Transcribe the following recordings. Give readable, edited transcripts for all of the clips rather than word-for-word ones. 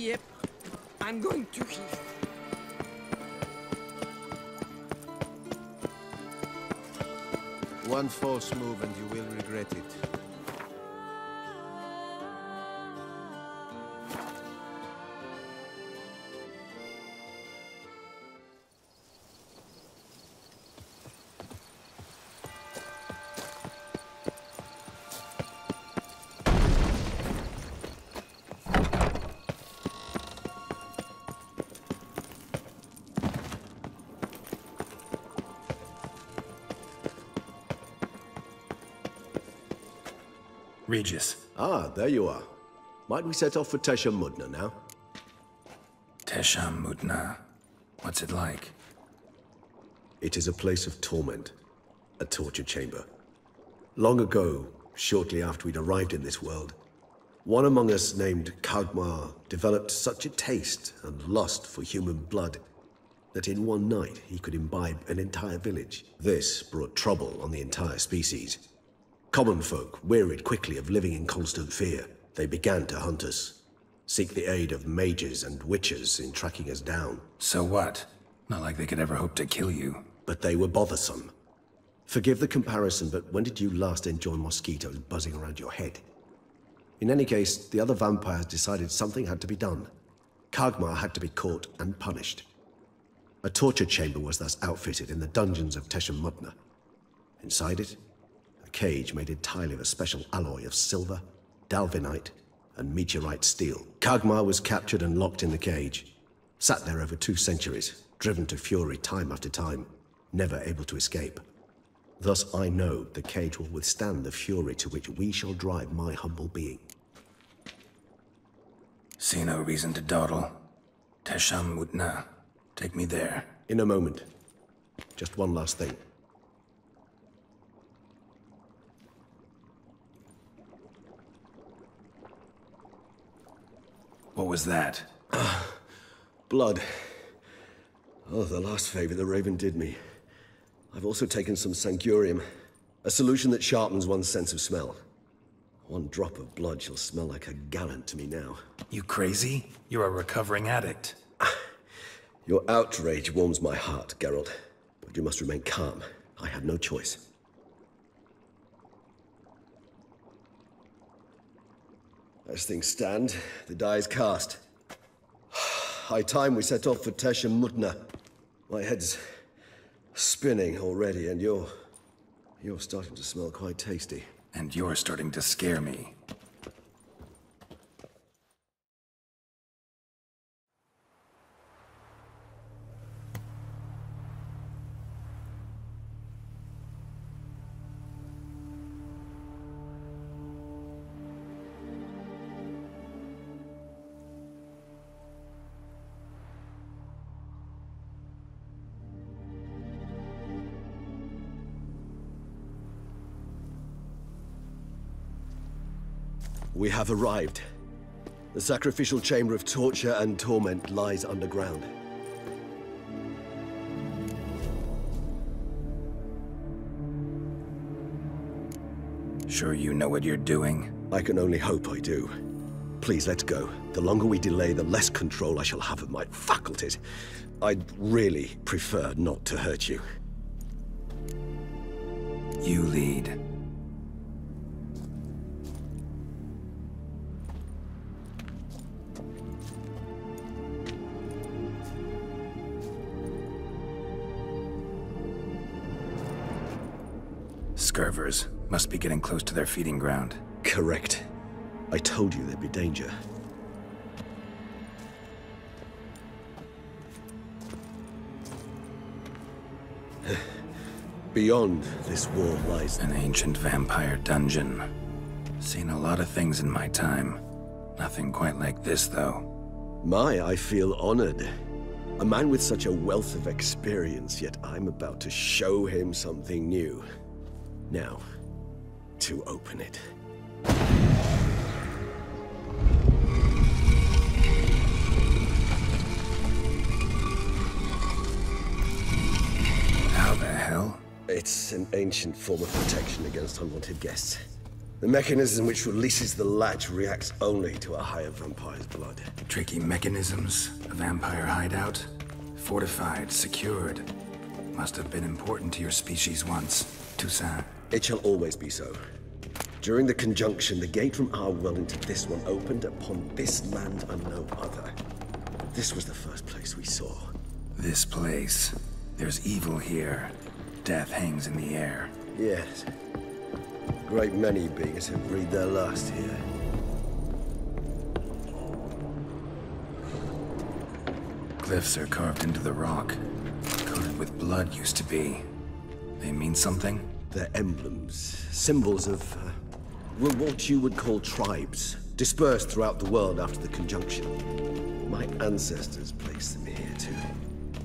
Yep, I'm going to heal. One false move and you will regret it. Regis. Ah, there you are. Might we set off for Tesham Mutna now? Tesham Mutna. What's it like? It is a place of torment. A torture chamber. Long ago, shortly after we'd arrived in this world, one among us named Khagmar developed such a taste and lust for human blood that in one night he could imbibe an entire village. This brought trouble on the entire species. Common folk, wearied quickly of living in constant fear, they began to hunt us, seek the aid of mages and witches in tracking us down. So what? Not like they could ever hope to kill you. But they were bothersome. Forgive the comparison, but when did you last enjoy mosquitoes buzzing around your head? In any case, the other vampires decided something had to be done. Khagmar had to be caught and punished. A torture chamber was thus outfitted in the dungeons of Tesham Mutna. Inside it, cage made entirely of a special alloy of silver, dalvinite, and meteorite steel. Khagmar was captured and locked in the cage, sat there over 2 centuries, driven to fury time after time, never able to escape. Thus I know the cage will withstand the fury to which we shall drive my humble being. See no reason to dawdle. Tesham Mutna, take me there. In a moment. Just one last thing. What was that? Blood. Oh, the last favor the Raven did me. I've also taken some Sangurium, a solution that sharpens one's sense of smell. One drop of blood shall smell like a gallon to me now. You crazy? You're a recovering addict. Your outrage warms my heart, Geralt. But you must remain calm. I had no choice. As things stand, the die is cast. High time we set off for Tesham Mutna. My head's spinning already, and you're starting to smell quite tasty. And you're starting to scare me. We have arrived. The sacrificial chamber of torture and torment lies underground. Sure you know what you're doing? I can only hope I do. Please, let's go. The longer we delay, the less control I shall have of my faculties. I'd really prefer not to hurt you. You lead. Servers must be getting close to their feeding ground. Correct. I told you there'd be danger. Beyond this wall lies an ancient vampire dungeon. Seen a lot of things in my time. Nothing quite like this, though. My, I feel honored. A man with such a wealth of experience, yet I'm about to show him something new. Now, to open it. How the hell? It's an ancient form of protection against unwanted guests. The mechanism which releases the latch reacts only to a higher vampire's blood. Tricky mechanisms, a vampire hideout. Fortified, secured. Must have been important to your species once, Toussaint. It shall always be so. During the Conjunction, the gate from our well into this one opened upon this land and no other. This was the first place we saw. This place. There's evil here. Death hangs in the air. Yes. A great many beings have breathed their last here. Cliffs are carved into the rock. Coated with blood used to be. They mean something? They're emblems. Symbols of... well, what you would call tribes, dispersed throughout the world after the Conjunction. My ancestors placed them here to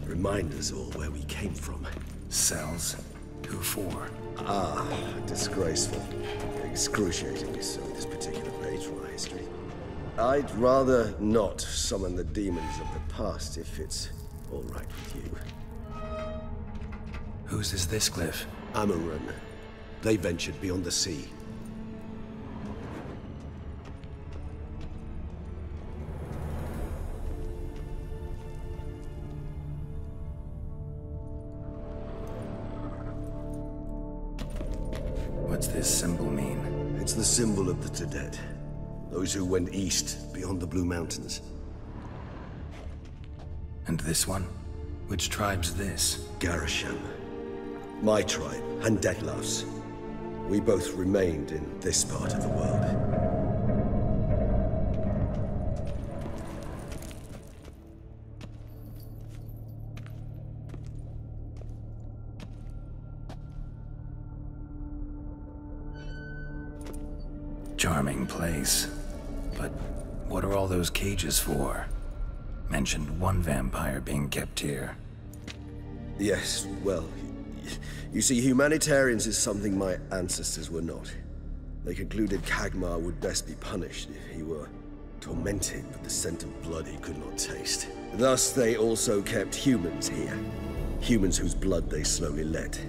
remind us all where we came from. Cells? Who for? Ah, disgraceful. Excruciatingly so, this particular page from our history. I'd rather not summon the demons of the past if it's all right with you. Whose is this cliff? Amaran. They ventured beyond the sea. What's this symbol mean? It's the symbol of the Tadet. Those who went east, beyond the Blue Mountains. And this one? Which tribe's this? Garisham. My tribe, and Detlaff's. We both remained in this part of the world. Charming place. But what are all those cages for? Mentioned one vampire being kept here. Yes, well... You see, humanitarians is something my ancestors were not. They concluded Khagmar would best be punished if he were tormented with the scent of blood he could not taste. Thus, they also kept humans here. Humans whose blood they slowly let.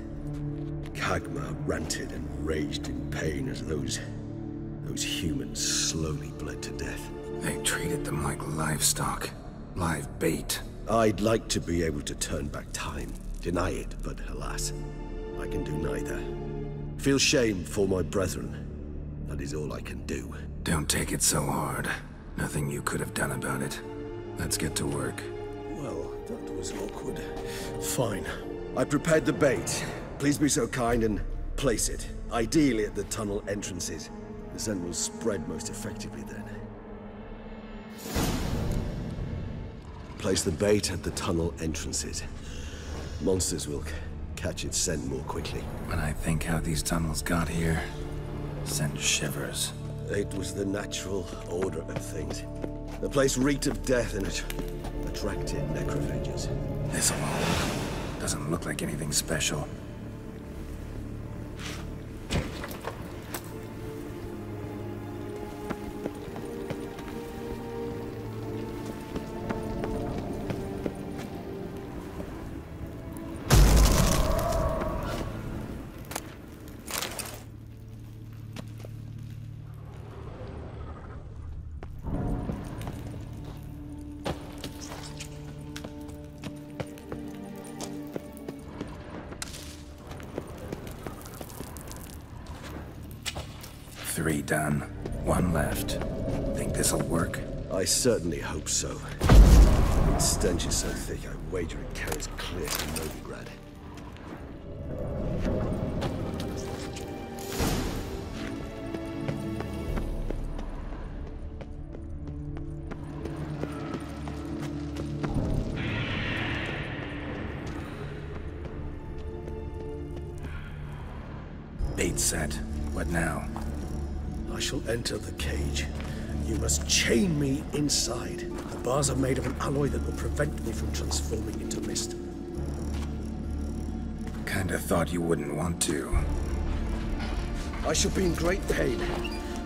Khagmar ranted and raged in pain as those humans slowly bled to death. They treated them like livestock, live bait. I'd like to be able to turn back time. Deny it, but alas, I can do neither. Feel shame for my brethren. That is all I can do. Don't take it so hard. Nothing you could have done about it. Let's get to work. Well, that was awkward. Fine. I prepared the bait. Please be so kind and place it. Ideally at the tunnel entrances. The scent will spread most effectively then. Place the bait at the tunnel entrances. Monsters will catch its scent more quickly. When I think how these tunnels got here, scent shivers. It was the natural order of things. The place reeked of death and it attracted necrophagers. This alone doesn't look like anything special. Three done, one left. Think this'll work? I certainly hope so. The stench is so thick, I wager it carries clear to Novigrad. Bait set. What now? I shall enter the cage. You must chain me inside. The bars are made of an alloy that will prevent me from transforming into mist. Kinda thought you wouldn't want to. I shall be in great pain.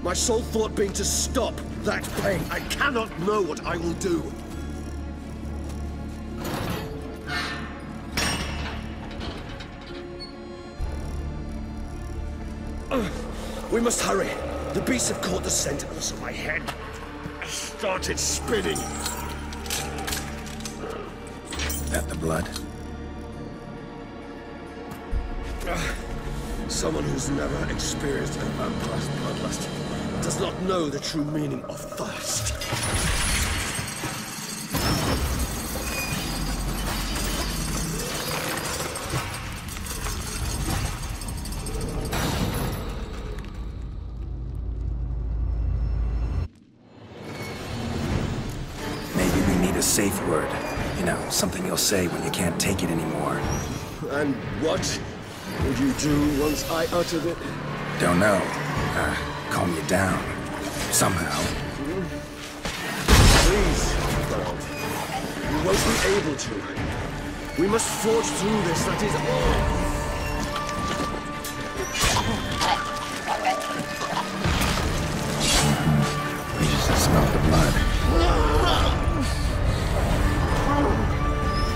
My sole thought being to stop that pain. I cannot know what I will do. We must hurry. The beasts have caught the sentinels on my head. I started spitting. Is that the blood? Someone who's never experienced a vampire's bloodlust does not know the true meaning of thirst. Maybe we need a safe word. You know, something you'll say when you can't take it anymore. And what? What would you do once I uttered it? Don't know. Calm you down. Somehow. Please, Geralt. You won't be able to. We must forge through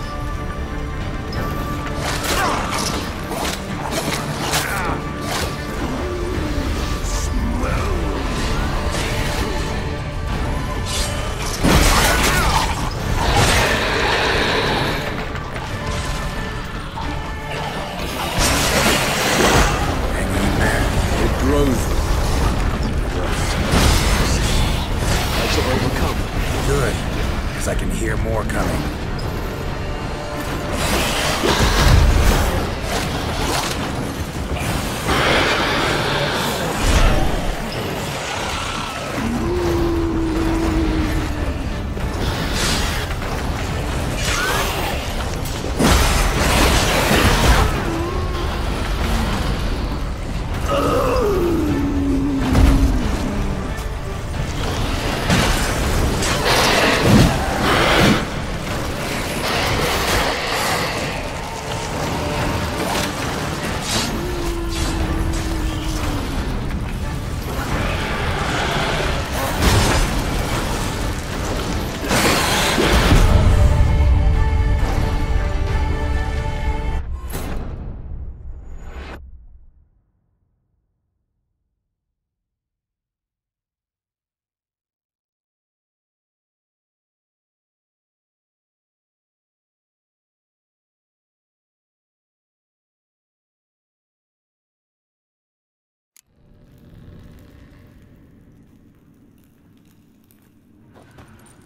this, that is all. We just smell the blood.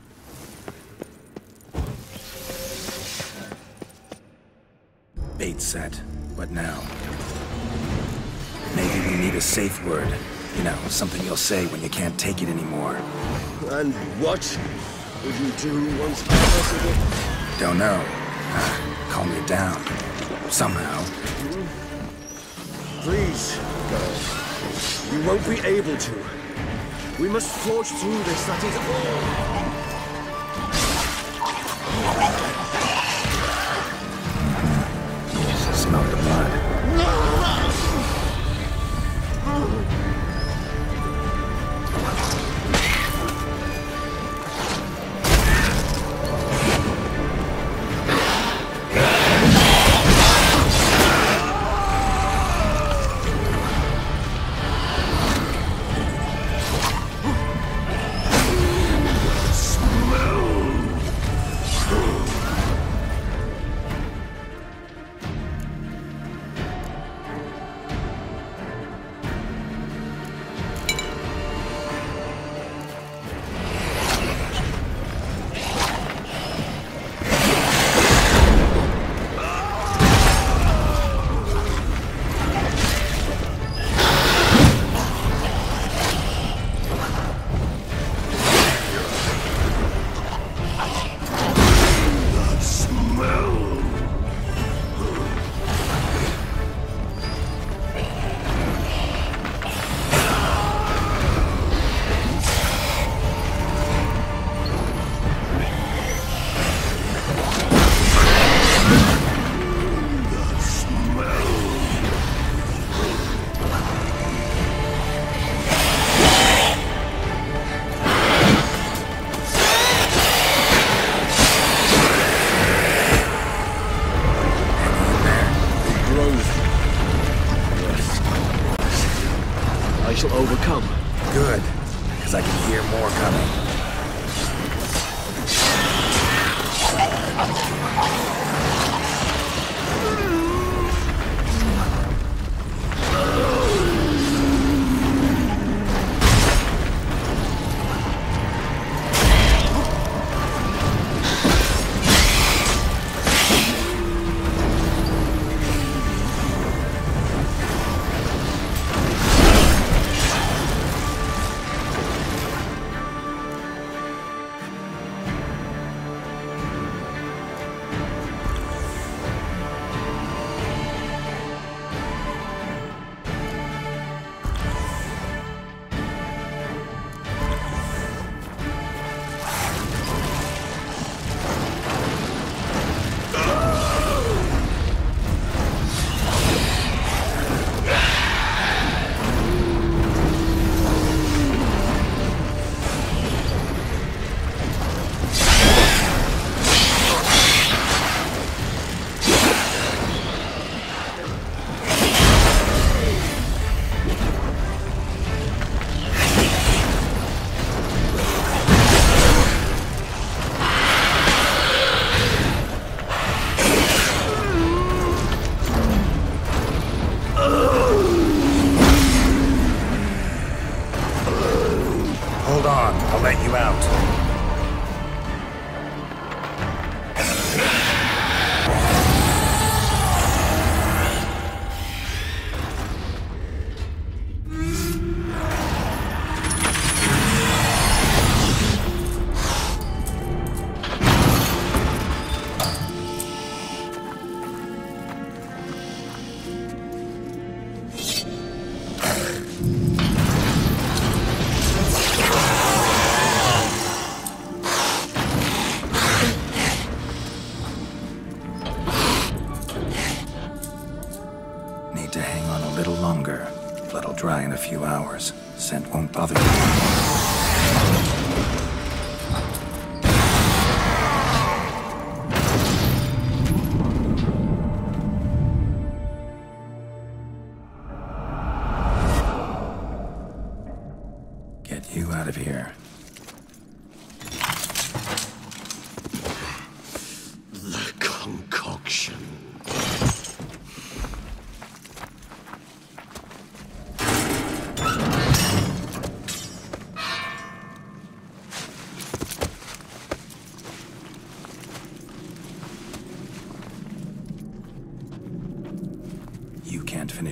Bait set. What now? Maybe we need a safe word. You know, something you'll say when you can't take it anymore. And what would you do once I uttered it? Don't know. Calm you down. Somehow. Please, Geralt. You won't be able to. We must forge through this, that is all. Overcome. Good, because I can hear more coming.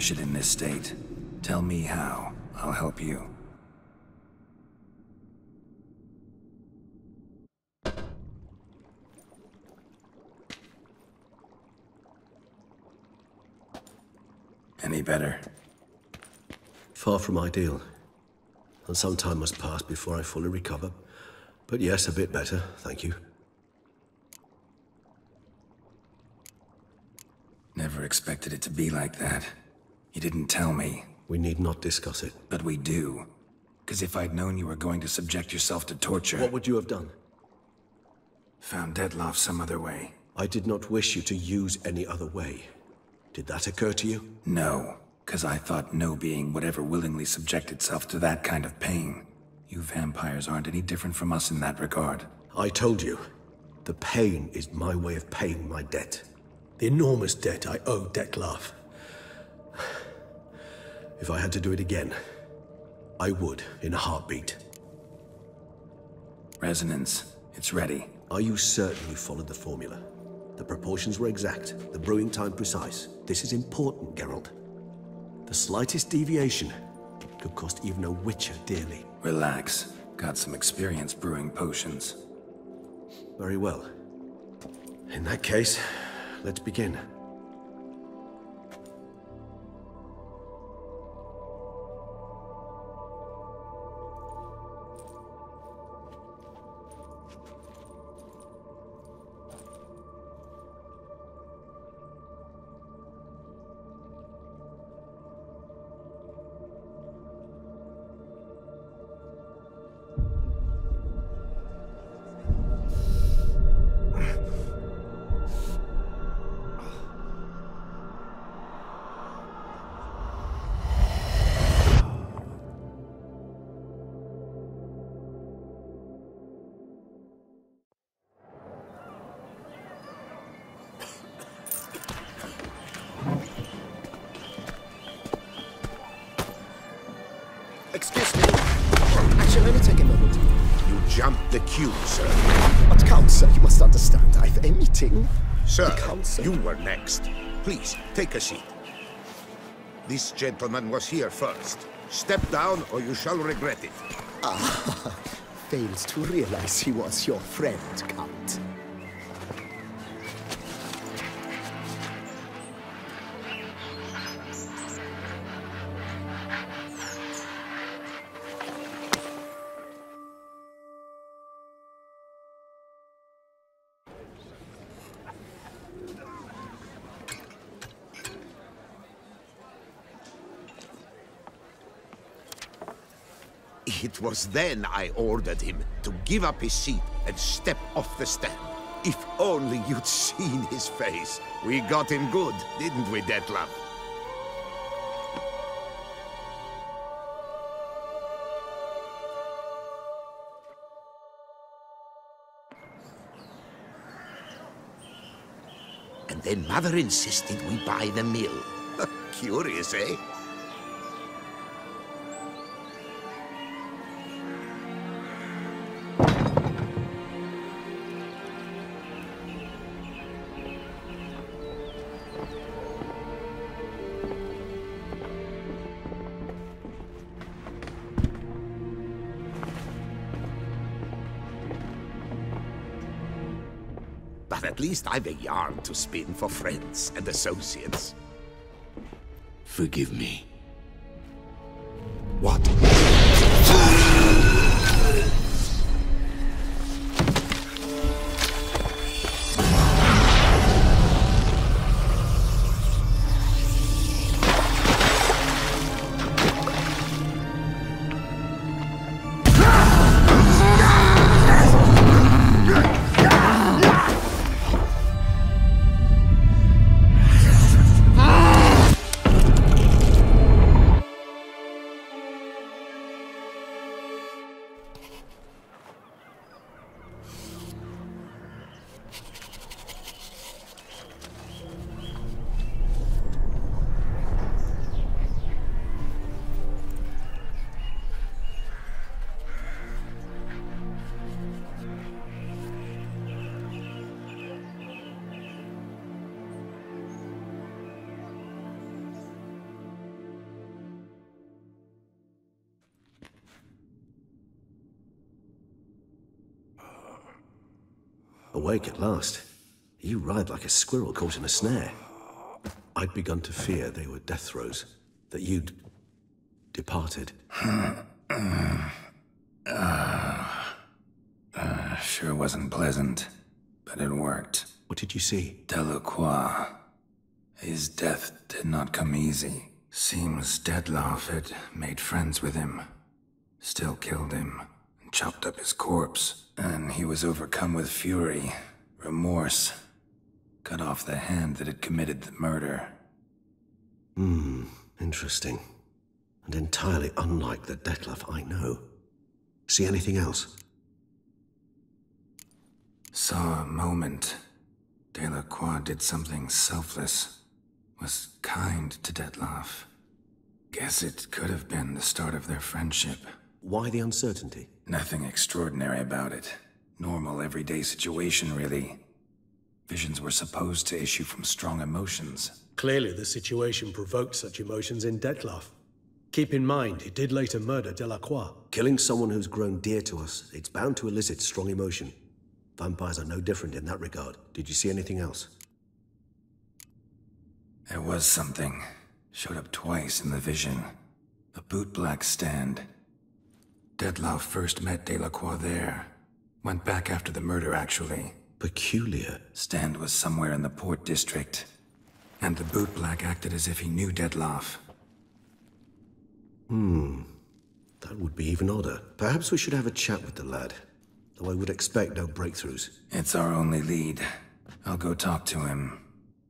It in this state. Tell me how. I'll help you. Any better? Far from ideal. And some time must pass before I fully recover. But yes, a bit better, thank you. Never expected it to be like that. You didn't tell me. We need not discuss it. But we do. Because if I'd known you were going to subject yourself to torture... What would you have done? Found Detlaff some other way. I did not wish you to use any other way. Did that occur to you? No. Because I thought no being would ever willingly subject itself to that kind of pain. You vampires aren't any different from us in that regard. I told you. The pain is my way of paying my debt. The enormous debt I owe Detlaff. If I had to do it again, I would, in a heartbeat. Resonance. It's ready. Are you certain you followed the formula? The proportions were exact, the brewing time precise. This is important, Geralt. The slightest deviation could cost even a witcher dearly. Relax. Got some experience brewing potions. Very well. In that case, let's begin. Excuse me. Actually, let me take a moment. You jumped the queue, sir. But Count, sir, you must understand. I've a meeting. Sir, Count, you were next. Please, take a seat. This gentleman was here first. Step down or you shall regret it. Ah, fails to realize he was your friend, Count. It was then I ordered him to give up his seat and step off the stand. If only you'd seen his face. We got him good, didn't we, Detlaff? And then Mother insisted we buy the mill. Curious, eh? At least I've a yarn to spin for friends and associates. Forgive me. What? Awake at last. You ride like a squirrel caught in a snare. I'd begun to fear they were death throes, that you'd departed. Sure wasn't pleasant, but it worked. What did you see? De la Croix. His death did not come easy. Seems Detlaff had made friends with him, still killed him, and chopped up his corpse. And he was overcome with fury, remorse, cut off the hand that had committed the murder. Interesting. And entirely unlike the Detlaff I know. See anything else? Saw a moment. De la Croix did something selfless, was kind to Detlaff. Guess it could have been the start of their friendship. Why the uncertainty? Nothing extraordinary about it. Normal, everyday situation, really. Visions were supposed to issue from strong emotions. Clearly, the situation provoked such emotions in Detlaff. Keep in mind, he did later murder De La Croix. Killing someone who's grown dear to us, it's bound to elicit strong emotion. Vampires are no different in that regard. Did you see anything else? There was something. Showed up twice in the vision. A bootblack stand. Detlaff first met De La Croix there. Went back after the murder, actually. Peculiar. Stand was somewhere in the port district. And the bootblack acted as if he knew Detlaff. That would be even odder. Perhaps we should have a chat with the lad. Though I would expect no breakthroughs. It's our only lead. I'll go talk to him.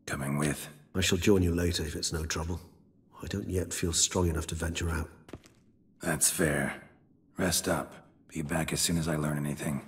Coming with. I shall join you later if it's no trouble. I don't yet feel strong enough to venture out. That's fair. Rest up. Be back as soon as I learn anything.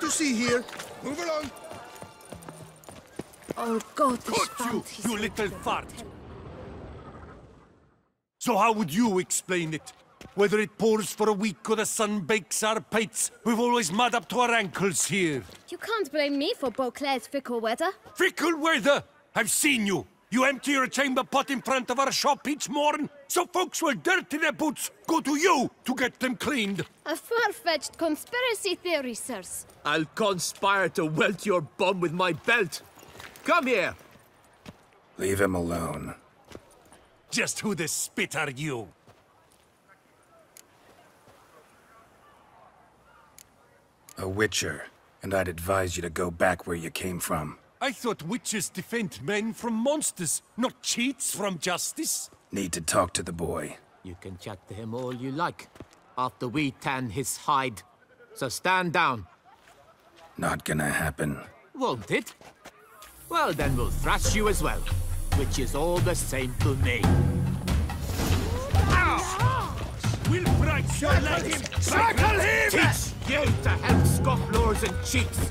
to see here. Move along. Oh, God, you little fart. So how would you explain it? Whether it pours for a week or the sun bakes our pates, we've always mud up to our ankles here. You can't blame me for Beauclair's fickle weather. Fickle weather? I've seen you. You empty your chamber pot in front of our shop each morn, so folks will dirty their boots, go to you to get them cleaned. A far-fetched conspiracy theory, sirs. I'll conspire to welt your bum with my belt. Come here. Leave him alone. Just who the spit are you? A witcher, and I'd advise you to go back where you came from. I thought witches defend men from monsters, not cheats from justice. Need to talk to the boy. You can chat to him all you like, after we tan his hide. So stand down. Not gonna happen. Won't it? Well, then we'll thrash you as well, which is all the same to me. Ow! Wilbright, shall let him! Circle him! Teach you to help scofflaws and cheats!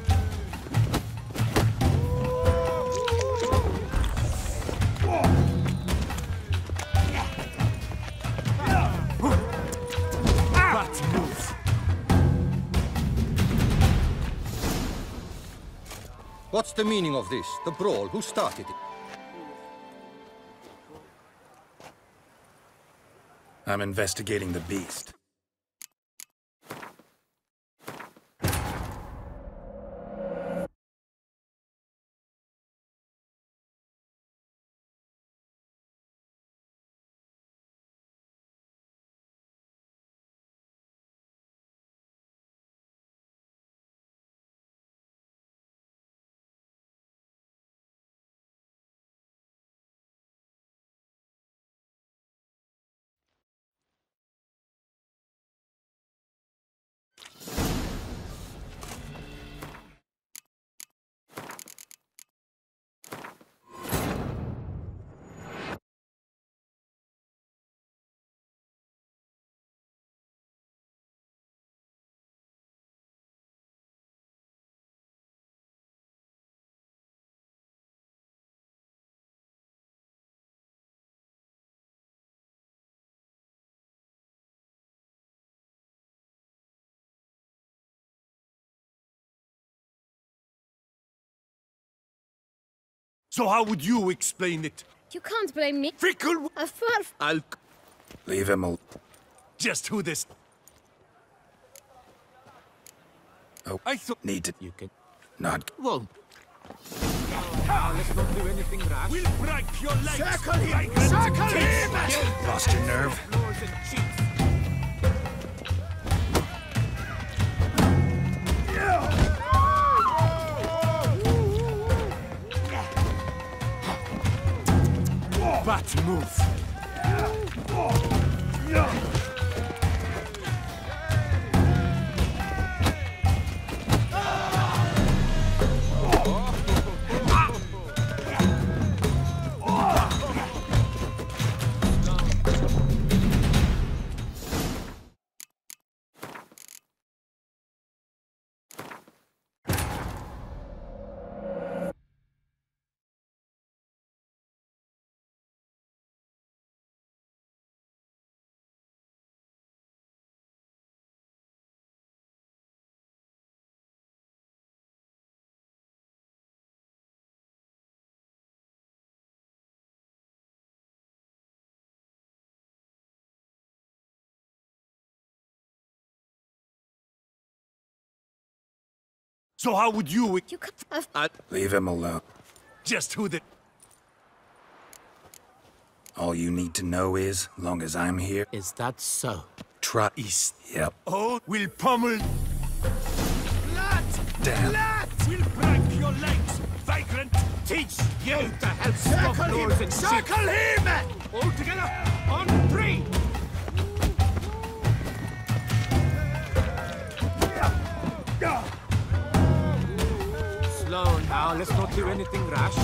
What's the meaning of this? The brawl? Who started it? I'm investigating the beast. So how would you explain it? You can't blame me. Fickle! I'll leave him alone. Just who this? Oh, I thought needed. You can not. Well, let's not do anything rash. We'll break your legs. Circle him! Circle him! Lost your nerve. Bat move. So how would you? You can't. I'd leave him alone. Just who the? All you need to know is, long as I'm here. Is that so? Try east. Yep. Oh, we'll pummel. Blood. Damn. Blood. We'll break your legs, vagrant. Teach you to help stop doors and circle him. All together on three. Now, let's not do anything rash.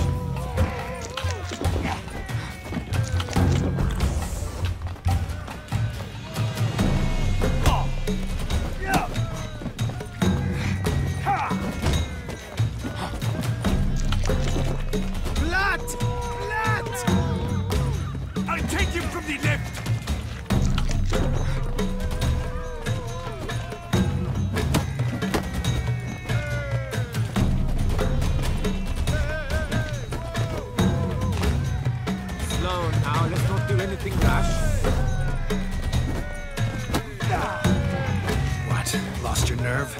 What? Lost your nerve?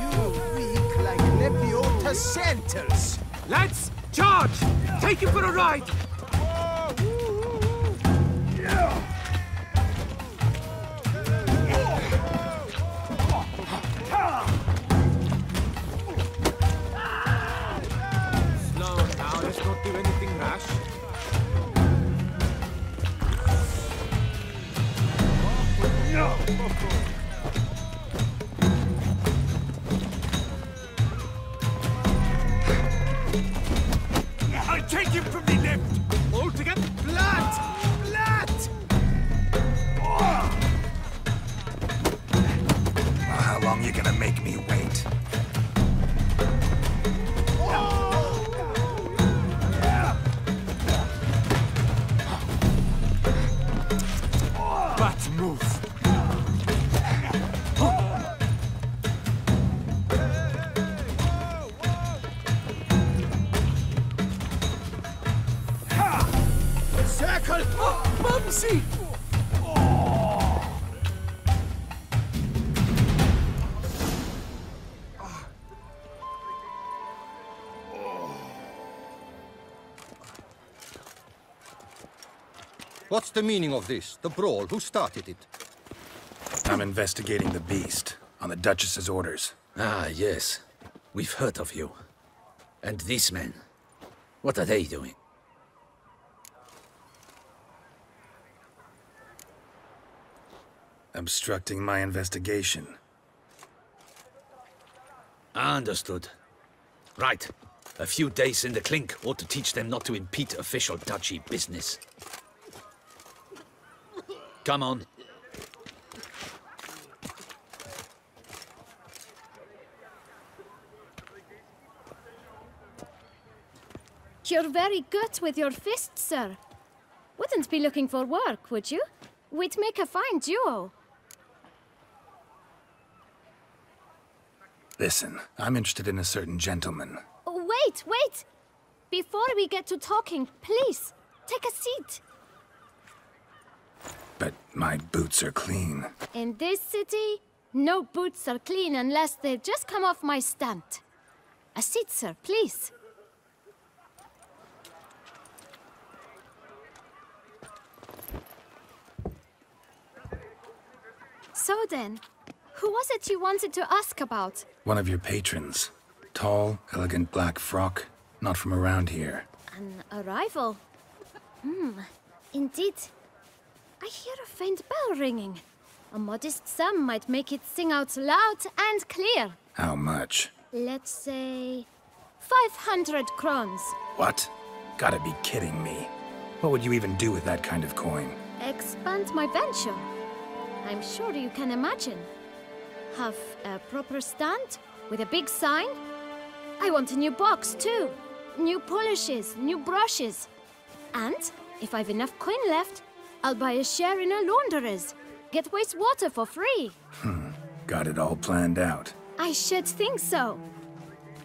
You weak like Lebioda's centers. Let's charge! Take you for a ride! What's the meaning of this? The brawl? Who started it? I'm investigating the beast, on the Duchess's orders. Ah, yes. We've heard of you. And these men. What are they doing? Obstructing my investigation. Understood. Right. A few days in the clink ought to teach them not to impede official duchy business. Come on. You're very good with your fists, sir. Wouldn't be looking for work, would you? We'd make a fine duo. Listen, I'm interested in a certain gentleman. Wait, wait! Before we get to talking, please, take a seat. But my boots are clean. In this city, no boots are clean unless they've just come off my stunt. A seat, sir, please. So then, who was it you wanted to ask about? One of your patrons. Tall, elegant black frock. Not from around here. An arrival? Hmm, indeed. I hear a faint bell ringing. A modest sum might make it sing out loud and clear. How much? Let's say... 500 crowns. What? Gotta be kidding me. What would you even do with that kind of coin? Expand my venture. I'm sure you can imagine. Have a proper stand, with a big sign. I want a new box, too. New polishes, new brushes. And, if I've enough coin left, I'll buy a share in a launderer's. Get wastewater for free. Got it all planned out. I should think so.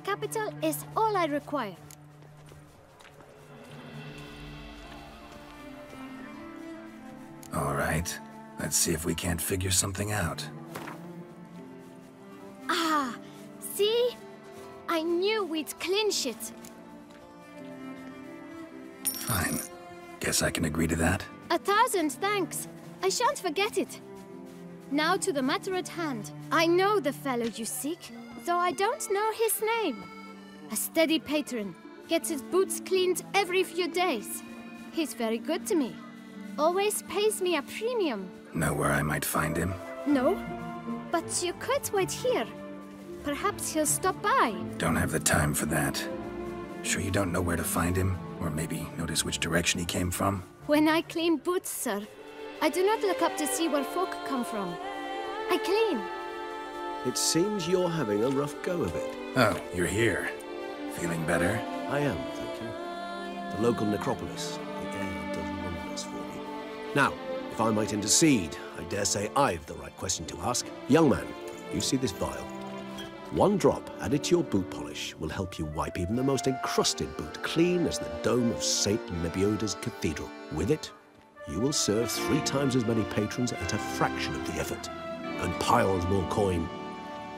Capital is all I require. All right. Let's see if we can't figure something out. Ah, see? I knew we'd clinch it. Fine. Guess I can agree to that. 1,000 thanks. I shan't forget it. Now to the matter at hand. I know the fellow you seek, though I don't know his name. A steady patron. Gets his boots cleaned every few days. He's very good to me. Always pays me a premium. Know where I might find him? No, but you could wait here. Perhaps he'll stop by. Don't have the time for that. Sure you don't know where to find him? Or maybe notice which direction he came from? When I clean boots, sir, I do not look up to see where folk come from. I clean. It seems you're having a rough go of it. Oh, you're here. Feeling better? I am, thank you. The local necropolis. The air does wonders for me. Now, if I might intercede, I dare say I've the right question to ask. Young man, you see this vial? One drop added to your boot polish will help you wipe even the most encrusted boot clean as the dome of St. Lebioda's Cathedral. With it, you will serve 3 times as many patrons at a fraction of the effort, and piles more coin.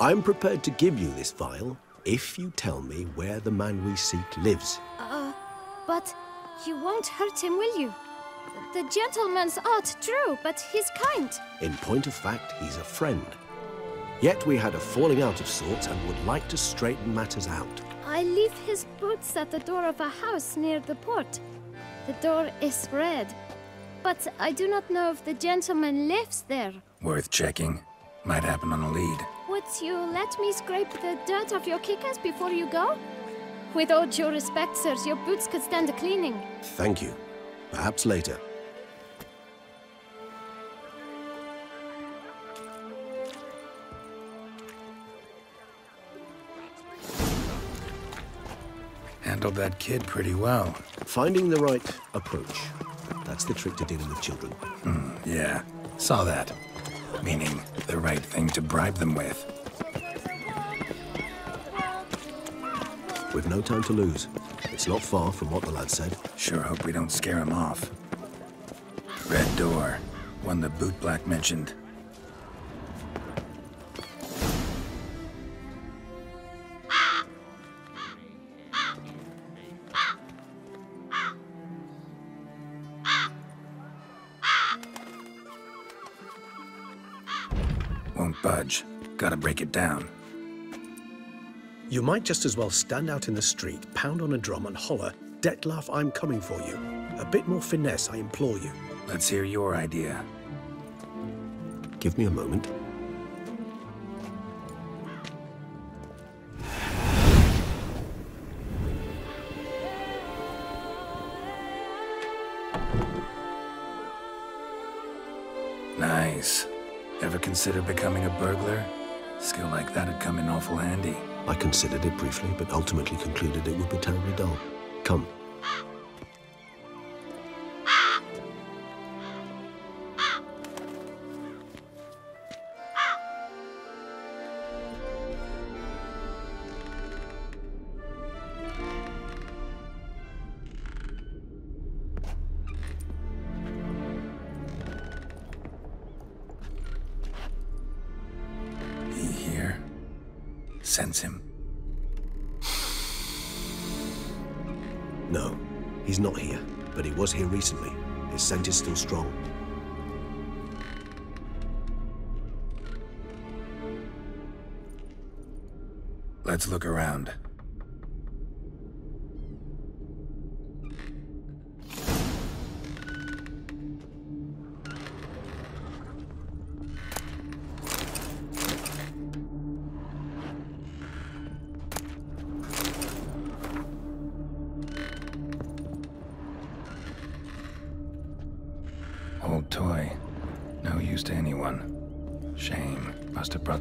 I'm prepared to give you this vial if you tell me where the man we seek lives. But you won't hurt him, will you? The gentleman's art true, but he's kind. In point of fact, he's a friend. Yet we had a falling out of sorts and would like to straighten matters out. I leave his boots at the door of a house near the port. The door is red, but I do not know if the gentleman lives there. Worth checking. Might happen on a lead. Would you let me scrape the dirt off your kickers before you go? With all due respect, sirs, your boots could stand a cleaning. Thank you. Perhaps later. Handled that kid pretty well. Finding the right approach. That's the trick to dealing with children. Yeah, saw that. Meaning the right thing to bribe them with. We've no time to lose. It's not far from what the lad said. Sure hope we don't scare him off. Red door. One the bootblack mentioned. Won't budge. Gotta break it down. You might just as well stand out in the street, pound on a drum and holler, "Detlaff, I'm coming for you." A bit more finesse, I implore you. Let's hear your idea. Give me a moment. Nice. Ever consider becoming a burglar? Skill like that'd come in awful handy. I considered it briefly, but ultimately concluded it would be terribly dull. Come. Sense him. No, he's not here, but he was here recently. His scent is still strong. Let's look around.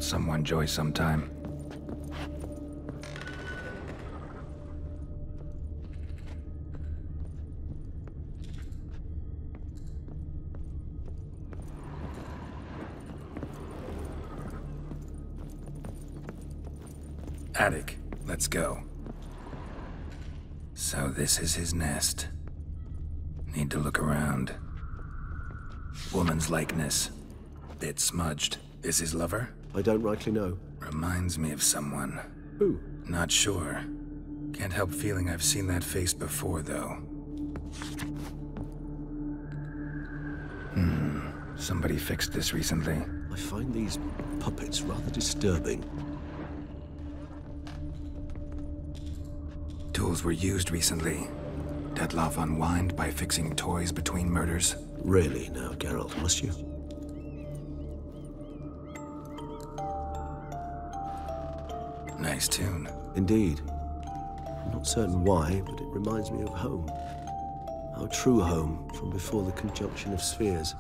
Someone joy sometime. Attic, let's go. So this is his nest. Need to look around. Woman's likeness. Bit smudged. Is his lover? I don't rightly know. Reminds me of someone. Who? Not sure. Can't help feeling I've seen that face before, though. Somebody fixed this recently. I find these puppets rather disturbing. Tools were used recently. Detlaff unwind by fixing toys between murders. Really now, Geralt, must you? Nice tune. Indeed. I'm not certain why, but it reminds me of home. Our true home from before the conjunction of spheres.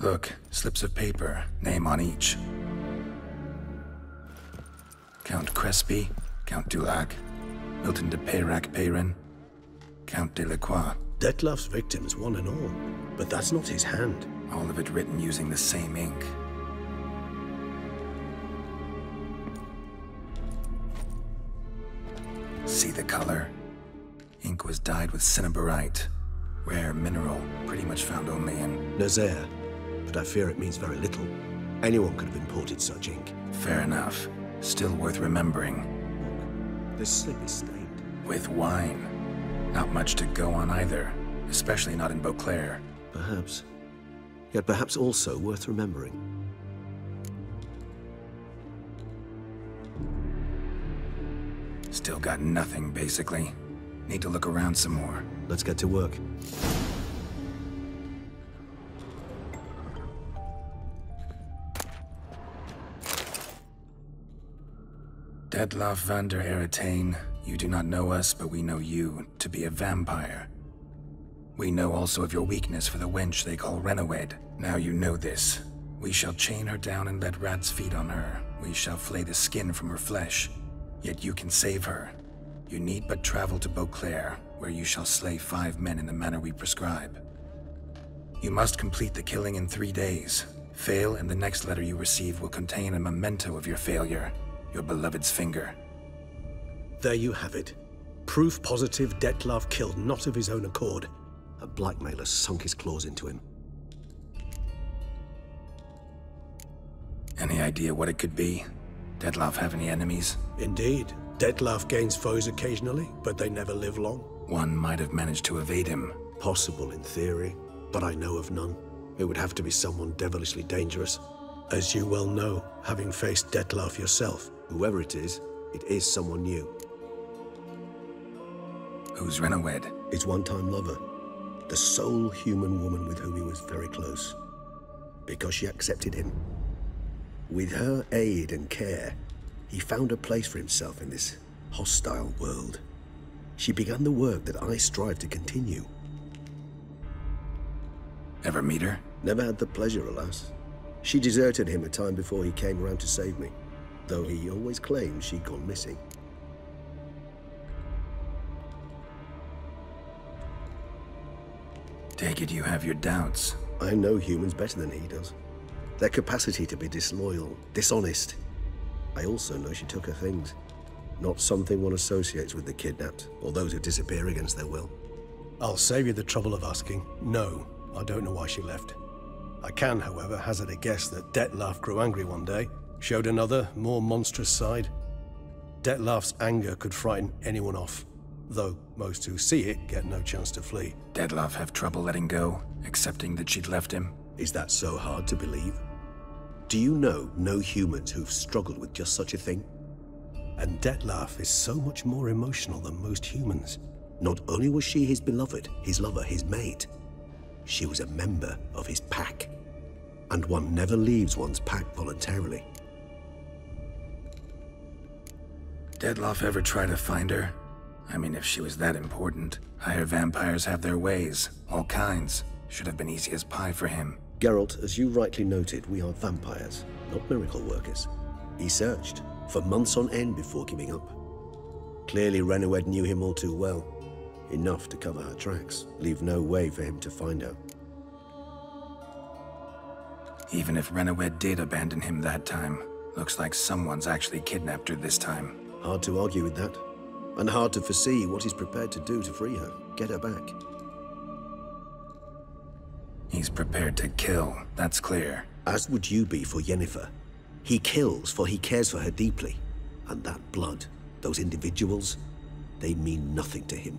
Look, slips of paper, name on each. Count Crespi, Count Dulac, Milton de Peyrac Peyrin, Count de la Croix. Detlaff's victims, one and all. But that's not his hand. All of it written using the same ink. See the color? Ink was dyed with cinnabarite. Rare mineral, pretty much found only in Nazaire. But I fear it means very little. Anyone could have imported such ink. Fair enough. Still worth remembering. Look, this slip is stained. With wine. Not much to go on either, especially not in Beauclair. Perhaps. Yet perhaps also worth remembering. Still got nothing, basically. Need to look around some more. Let's get to work. Detlaff van der Eretain, you do not know us, but we know you to be a vampire. We know also of your weakness for the wench they call Rhenawedd. Now you know this. We shall chain her down and let rats feed on her. We shall flay the skin from her flesh. Yet you can save her. You need but travel to Beauclair, where you shall slay 5 men in the manner we prescribe. You must complete the killing in 3 days. Fail, and the next letter you receive will contain a memento of your failure, your beloved's finger. There you have it. Proof positive Detlaff killed not of his own accord. A blackmailer sunk his claws into him. Any idea what it could be? Detlaff have any enemies? Indeed. Detlaff gains foes occasionally, but they never live long. One might have managed to evade him. Possible in theory, but I know of none. It would have to be someone devilishly dangerous. As you well know, having faced Detlaff yourself. Whoever it is someone new. Who's Rhenawedd? His one-time lover. The sole human woman with whom he was very close. Because she accepted him. With her aid and care, he found a place for himself in this hostile world. She began the work that I strive to continue. Ever meet her? Never had the pleasure, alas. She deserted him a time before he came around to save me, though he always claims she'd gone missing. Take it you have your doubts. I know humans better than he does. Their capacity to be disloyal, dishonest. I also know she took her things. Not something one associates with the kidnapped, or those who disappear against their will. I'll save you the trouble of asking. No, I don't know why she left. I can, however, hazard a guess that Detlaff grew angry one day, showed another, more monstrous side. Detlaff's anger could frighten anyone off, though most who see it get no chance to flee. Detlaff have trouble letting go, accepting that she'd left him? Is that so hard to believe? Do you know no humans who've struggled with just such a thing? And Detlaff is so much more emotional than most humans. Not only was she his beloved, his lover, his mate, she was a member of his pack. And one never leaves one's pack voluntarily. Detlaff ever try to find her? I mean, if she was that important. Higher vampires have their ways, all kinds. Should have been easy as pie for him. Geralt, as you rightly noted, we are vampires, not miracle workers. He searched, for months on end before giving up. Clearly Rhenawedd knew him all too well. Enough to cover her tracks, leave no way for him to find her. Even if Rhenawedd did abandon him that time, looks like someone's actually kidnapped her this time. Hard to argue with that, and hard to foresee what he's prepared to do to free her, get her back. He's prepared to kill, that's clear. As would you be for Yennefer. He kills, for he cares for her deeply. And that blood, those individuals, they mean nothing to him.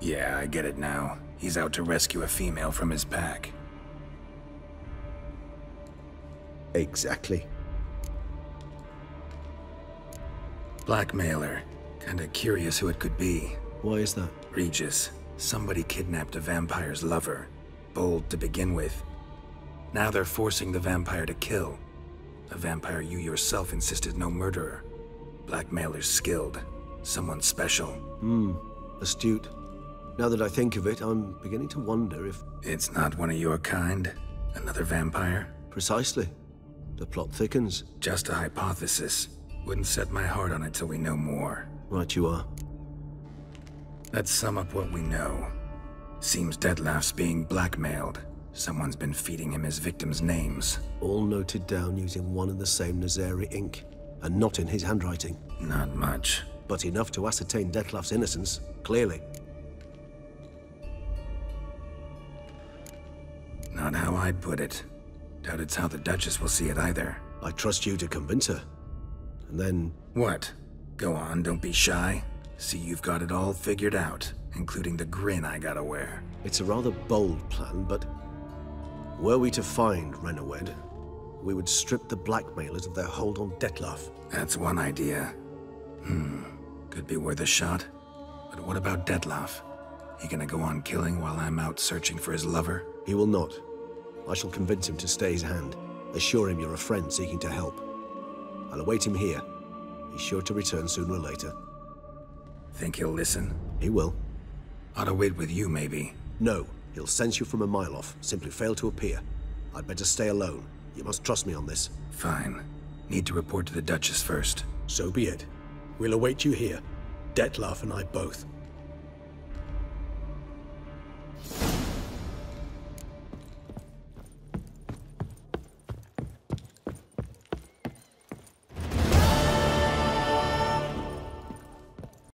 Yeah, I get it now. He's out to rescue a female from his pack. Exactly. Blackmailer. Kinda curious who it could be. Why is that? Regis. Somebody kidnapped a vampire's lover. Bold to begin with. Now they're forcing the vampire to kill. A vampire you yourself insisted no murderer. Blackmailer's skilled. Someone special. Hmm. Astute. Now that I think of it, I'm beginning to wonder if... It's not one of your kind? Another vampire? Precisely. The plot thickens. Just a hypothesis. Wouldn't set my heart on it till we know more. Right you are. Let's sum up what we know. Seems Detlaff's being blackmailed. Someone's been feeding him his victims' names. All noted down using one and the same Nazaire ink, and not in his handwriting. Not much. But enough to ascertain Detlaff's innocence, clearly. Not how I'd put it. Doubt it's how the Duchess will see it either. I trust you to convince her. And then... What? Go on, don't be shy. See, you've got it all figured out, including the grin I gotta wear. It's a rather bold plan, but... Were we to find Rhenawedd, we would strip the blackmailers of their hold on Detlaff. That's one idea. Could be worth a shot. But what about Detlaff? He gonna go on killing while I'm out searching for his lover? He will not. I shall convince him to stay his hand. Assure him you're a friend seeking to help. I'll await him here. He's sure to return sooner or later. Think he'll listen? He will. Ought to wait with you, maybe. No. He'll sense you from a mile off. Simply fail to appear. I'd better stay alone. You must trust me on this. Fine. Need to report to the Duchess first. So be it. We'll await you here. Detlaff and I both.